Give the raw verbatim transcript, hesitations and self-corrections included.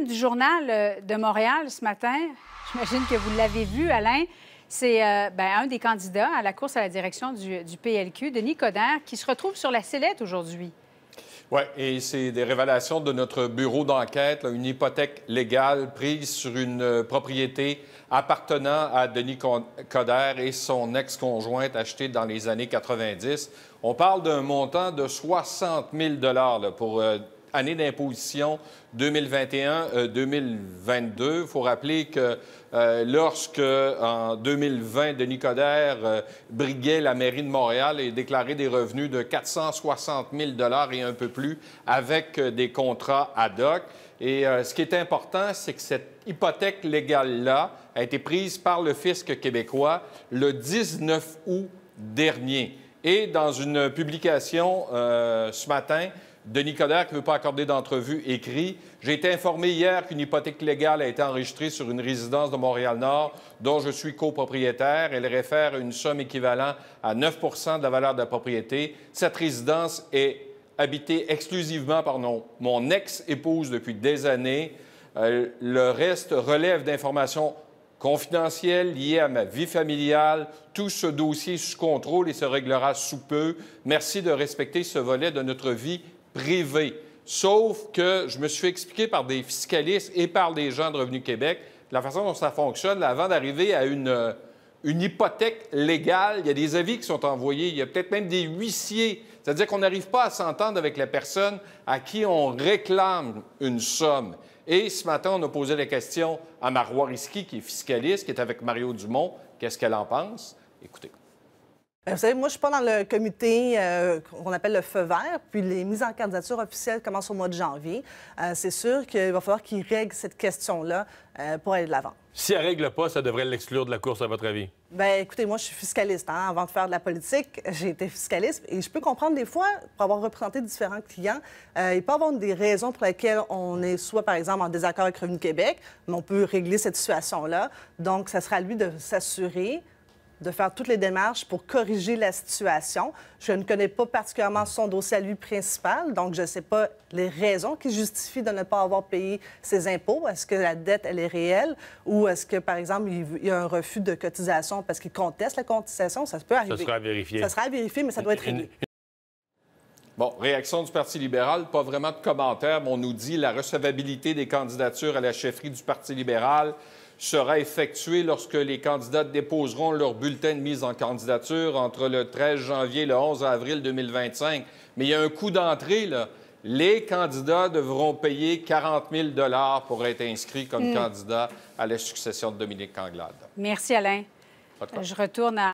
une du Journal de Montréal ce matin, j'imagine que vous l'avez vu, Alain, c'est euh, ben, un des candidats à la course à la direction du, du P L Q, Denis Coderre, qui se retrouve sur la sellette aujourd'hui. Oui, et c'est des révélations de notre bureau d'enquête, une hypothèque légale prise sur une propriété appartenant à Denis Coderre et son ex-conjointe achetée dans les années quatre-vingt-dix. On parle d'un montant de soixante mille dollars là, pour euh, année d'imposition deux mille vingt et un deux mille vingt-deux. Euh, Il faut rappeler que euh, lorsque, en deux mille vingt, Denis Coderre euh, briguait la mairie de Montréal et déclarait des revenus de quatre cent soixante mille dollars et un peu plus avec euh, des contrats ad hoc. Et euh, ce qui est important, c'est que cette hypothèque légale-là a été prise par le fisc québécois le dix-neuf août dernier. Et dans une publication euh, ce matin, Denis Coderre, qui ne veut pas accorder d'entrevue, écrit « J'ai été informé hier qu'une hypothèque légale a été enregistrée sur une résidence de Montréal-Nord dont je suis copropriétaire. Elle réfère à une somme équivalente à neuf pour cent de la valeur de la propriété. Cette résidence est habitée exclusivement par mon, mon ex-épouse depuis des années. Euh, le reste relève d'informations confidentielles liées à ma vie familiale. Tout ce dossier est sous contrôle et se réglera sous peu. Merci de respecter ce volet de notre vie privé. » Sauf que je me suis expliqué par des fiscalistes et par des gens de Revenu Québec la façon dont ça fonctionne. Là, avant d'arriver à une, une hypothèque légale, il y a des avis qui sont envoyés. Il y a peut-être même des huissiers. C'est-à-dire qu'on n'arrive pas à s'entendre avec la personne à qui on réclame une somme. Et ce matin, on a posé la question à Marois Risky, qui est fiscaliste, qui est avec Mario Dumont. Qu'est-ce qu'elle en pense? Écoutez. Vous savez, moi, je suis pas dans le comité euh, qu'on appelle le feu vert, puis les mises en candidature officielles commencent au mois de janvier. Euh, c'est sûr qu'il va falloir qu'ils règlent cette question-là euh, pour aller de l'avant. Si elle ne règle pas, ça devrait l'exclure de la course, à votre avis? Bien, écoutez, moi, je suis fiscaliste. Hein? Avant de faire de la politique, j'ai été fiscaliste. Et je peux comprendre des fois, pour avoir représenté différents clients, euh, il peut y avoir des raisons pour lesquelles on est soit, par exemple, en désaccord avec Revenu Québec, mais on peut régler cette situation-là. Donc, ça sera à lui de s'assurer de faire toutes les démarches pour corriger la situation. Je ne connais pas particulièrement son dossier à lui principal, donc je ne sais pas les raisons qui justifient de ne pas avoir payé ses impôts. Est-ce que la dette, elle est réelle? Ou est-ce que, par exemple, il y a un refus de cotisation parce qu'il conteste la cotisation? Ça peut arriver. Ça sera à vérifier. Ça sera à vérifier, mais ça doit être réglé. Bon, réaction du Parti libéral, pas vraiment de commentaires, mais on nous dit la recevabilité des candidatures à la chefferie du Parti libéral sera effectuée lorsque les candidats déposeront leur bulletin de mise en candidature entre le treize janvier et le onze avril deux mille vingt-cinq. Mais il y a un coût d'entrée, là. Les candidats devront payer quarante mille dollars pour être inscrits comme mm. candidats à la succession de Dominique Anglade. Merci, Alain. Je retourne à...